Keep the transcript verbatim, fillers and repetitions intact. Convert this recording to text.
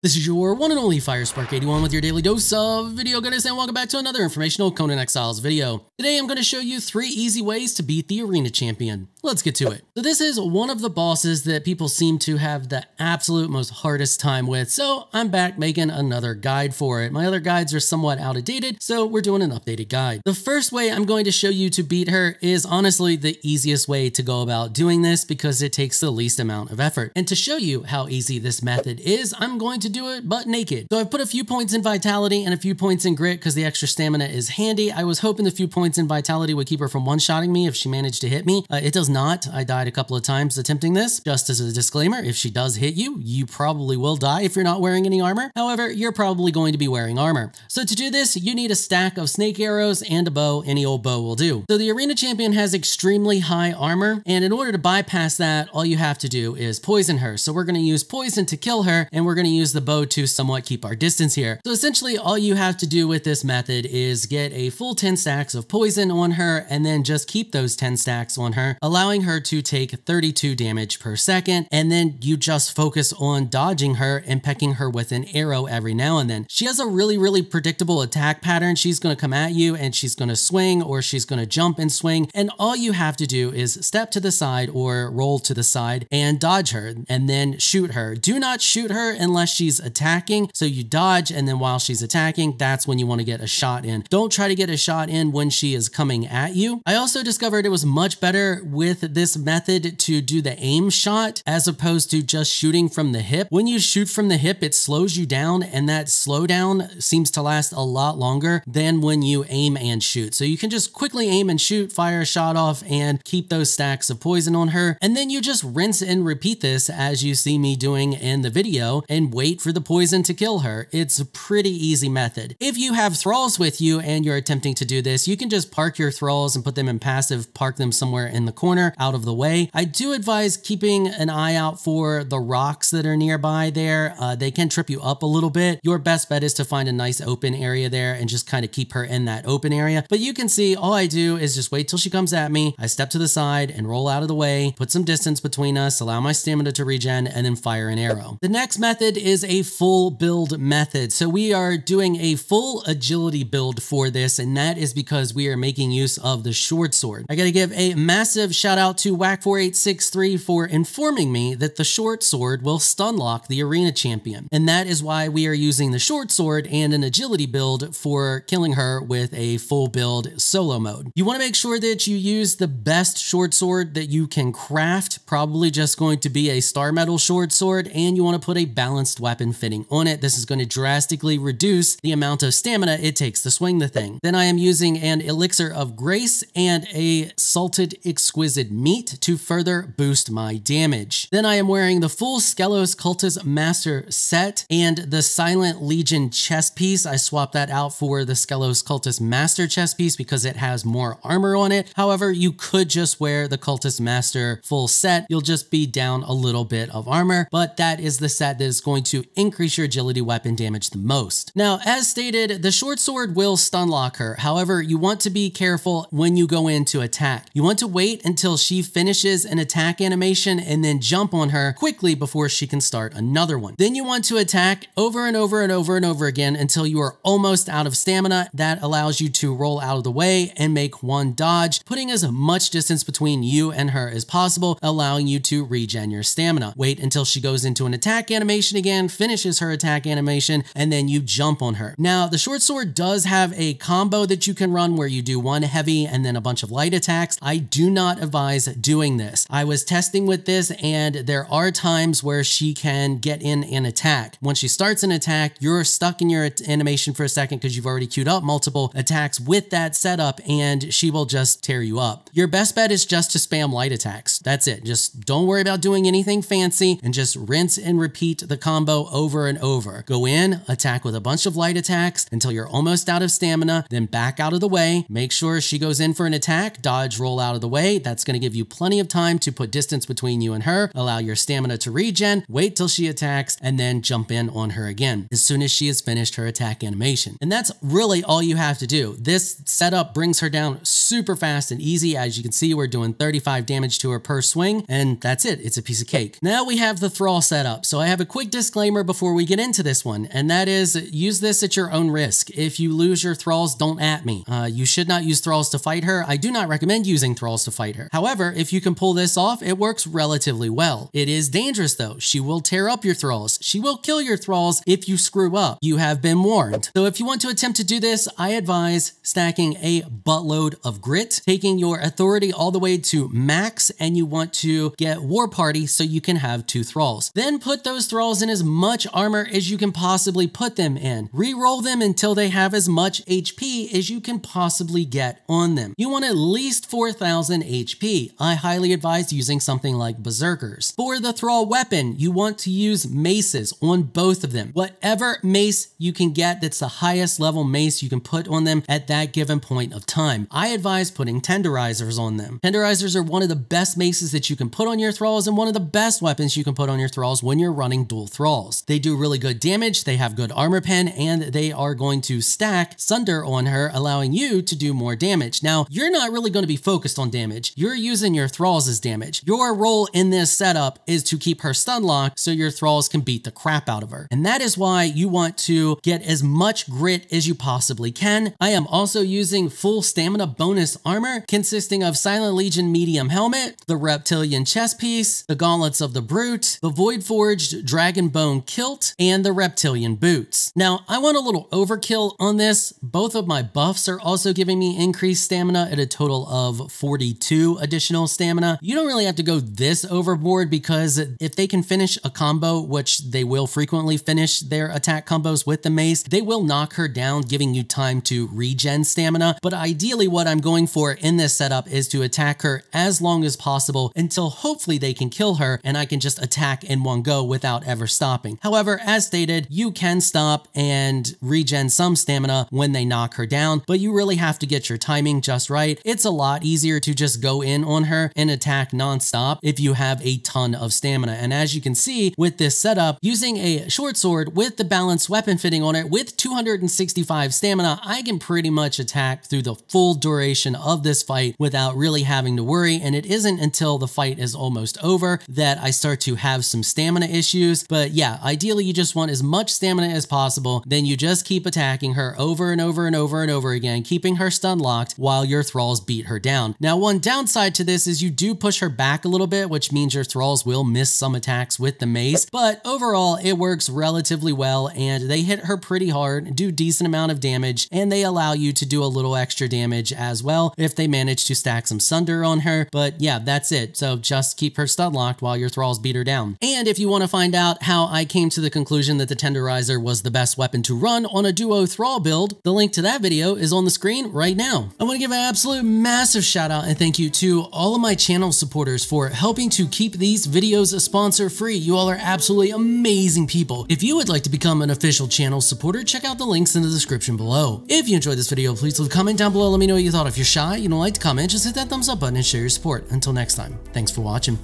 This is your one and only FireSpark eighty-one with your daily dose of video goodness, and welcome back to another informational Conan Exiles video. Today I'm going to show you three easy ways to beat the Arena Champion. Let's get to it. So this is one of the bosses that people seem to have the absolute most hardest time with, so I'm back making another guide for it. My other guides are somewhat outdated, so we're doing an updated guide. The first way I'm going to show you to beat her is honestly the easiest way to go about doing this because it takes the least amount of effort. And to show you how easy this method is, I'm going to do it but naked. So I've put a few points in vitality and a few points in grit because the extra stamina is handy. I was hoping the few points in vitality would keep her from one-shotting me if she managed to hit me. Uh, it does not. I died a couple of times attempting this. Just as a disclaimer, if she does hit you, you probably will die if you're not wearing any armor. However, you're probably going to be wearing armor. So to do this, you need a stack of snake arrows and a bow. Any old bow will do. So the Arena Champion has extremely high armor, and in order to bypass that, all you have to do is poison her. So we're going to use poison to kill her, and we're going to use the the bow to somewhat keep our distance here. So essentially all you have to do with this method is get a full ten stacks of poison on her and then just keep those ten stacks on her, allowing her to take thirty-two damage per second, and then you just focus on dodging her and pecking her with an arrow every now and then. She has a really really predictable attack pattern. She's going to come at you and she's going to swing, or she's going to jump and swing, and all you have to do is step to the side or roll to the side and dodge her and then shoot her. Do not shoot her unless she She's attacking, so you dodge, and then while she's attacking, that's when you want to get a shot in. Don't try to get a shot in when she is coming at you. I also discovered it was much better with this method to do the aim shot as opposed to just shooting from the hip. When you shoot from the hip, it slows you down, and that slowdown seems to last a lot longer than when you aim and shoot. So you can just quickly aim and shoot, fire a shot off, and keep those stacks of poison on her, and then you just rinse and repeat this as you see me doing in the video, and wait for the poison to kill her. It's a pretty easy method. If you have thralls with you and you're attempting to do this, you can just park your thralls and put them in passive, park them somewhere in the corner out of the way. I do advise keeping an eye out for the rocks that are nearby there. Uh, they can trip you up a little bit. Your best bet is to find a nice open area there and just kind of keep her in that open area. But you can see all I do is just wait till she comes at me. I step to the side and roll out of the way, put some distance between us, allow my stamina to regen, and then fire an arrow. The next method is is a full build method. So we are doing a full agility build for this, and that is because we are making use of the short sword. I gotta give a massive shout out to W A C four eight six three for informing me that the short sword will stun lock the Arena Champion, and that is why we are using the short sword and an agility build for killing her with a full build solo mode. You want to make sure that you use the best short sword that you can craft, probably just going to be a star metal short sword, and you want to put a balanced weapon fitting on it. This is going to drastically reduce the amount of stamina it takes to swing the thing. Then I am using an elixir of grace and a salted exquisite meat to further boost my damage. Then I am wearing the full Skellos Cultist Master set and the Silent Legion chest piece. I swapped that out for the Skellos Cultist Master chest piece because it has more armor on it. However, you could just wear the Cultist Master full set. You'll just be down a little bit of armor, but that is the set that is going to to increase your agility weapon damage the most. Now, as stated, the short sword will stun lock her. However, you want to be careful when you go in to attack. You want to wait until she finishes an attack animation and then jump on her quickly before she can start another one. Then you want to attack over and over and over and over again until you are almost out of stamina. That allows you to roll out of the way and make one dodge, putting as much distance between you and her as possible, allowing you to regen your stamina. Wait until she goes into an attack animation again, finishes her attack animation, and then you jump on her. Now, the short sword does have a combo that you can run where you do one heavy and then a bunch of light attacks. I do not advise doing this. I was testing with this, and there are times where she can get in an attack. When she starts an attack, you're stuck in your animation for a second because you've already queued up multiple attacks with that setup, and she will just tear you up. Your best bet is just to spam light attacks. That's it. Just don't worry about doing anything fancy and just rinse and repeat the combo Combo over and over. Go in, attack with a bunch of light attacks until you're almost out of stamina, then back out of the way. Make sure she goes in for an attack, dodge, roll out of the way. That's going to give you plenty of time to put distance between you and her, allow your stamina to regen, wait till she attacks, and then jump in on her again as soon as she has finished her attack animation. And that's really all you have to do. This setup brings her down super fast and easy. As you can see, we're doing thirty-five damage to her per swing, and that's it. It's a piece of cake. Now we have the Thrall setup. So I have a quick disclaimer before we get into this one, and that is use this at your own risk. If you lose your Thralls, don't at me. Uh, you should not use Thralls to fight her. I do not recommend using Thralls to fight her. However, if you can pull this off, it works relatively well. It is dangerous though. She will tear up your Thralls. She will kill your Thralls if you screw up. You have been warned. So if you want to attempt to do this, I advise stacking a buttload of grit, taking your authority all the way to max, and you want to get War Party so you can have two Thralls. Then put those Thralls in as much armor as you can possibly put them in. Reroll them until they have as much H P as you can possibly get on them. You want at least four thousand H P. I highly advise using something like Berserkers. For the Thrall weapon, you want to use maces on both of them. Whatever mace you can get that's the highest level mace you can put on them at that given point of time. I advise putting tenderizers on them. Tenderizers are one of the best maces that you can put on your Thralls and one of the best weapons you can put on your Thralls when you're running dual Thralls. They do really good damage, they have good armor pen, and they are going to stack Sunder on her, allowing you to do more damage. Now, you're not really going to be focused on damage. You're using your Thralls as damage. Your role in this setup is to keep her stun locked so your Thralls can beat the crap out of her. And that is why you want to get as much grit as you possibly can. I am also using full stamina bonus armor consisting of Silent Legion medium helmet, the reptilian chest piece, the gauntlets of the brute, the void forged dragon bone kilt, and the reptilian boots. Now, I went a little overkill on this. Both of my buffs are also giving me increased stamina at a total of forty-two additional stamina. You don't really have to go this overboard because if they can finish a combo, which they will frequently finish their attack combos with the mace, they will knock her down, giving you time to regen stamina. But ideally what I'm going for in this setup is to attack her as long as possible until hopefully they can kill her and I can just attack in one go without ever stopping. However, as stated, you can stop and regen some stamina when they knock her down, but you really have to get your timing just right. It's a lot easier to just go in on her and attack non-stop if you have a ton of stamina. And as you can see with this setup, using a short sword with the balanced weapon fitting on it with two hundred sixty-five stamina, I can pretty much attack through the full duration of this fight without really having to worry. And it isn't until the fight is almost over that I start to have some stamina issues. But yeah, ideally you just want as much stamina as possible. Then you just keep attacking her over and over and over and over again, keeping her stun locked while your Thralls beat her down. Now, one downside to this is you do push her back a little bit, which means your Thralls will miss some attacks with the mace, but overall it works relatively well and they hit her pretty hard, do decent amount of damage, and they allow you to do a little extra damage as well if they manage to stack some Sunder on her. But yeah, that's it. So just keep her stun locked while your Thralls beat her down. And if you want to find out how I came to the conclusion that the tenderizer was the best weapon to run on a duo Thrall build, the link to that video is on the screen right now. I want to give an absolute massive shout out and thank you to all of my channel supporters for helping to keep these videos sponsor free. You all are absolutely amazing people. If you would like to become an official channel supporter, check out the links in the description below. If you enjoyed this video, please leave a comment down below. Let me know what you thought. If you're shy, you don't like to comment, just hit that thumbs up button and share your support. Until next time, thanks for watching.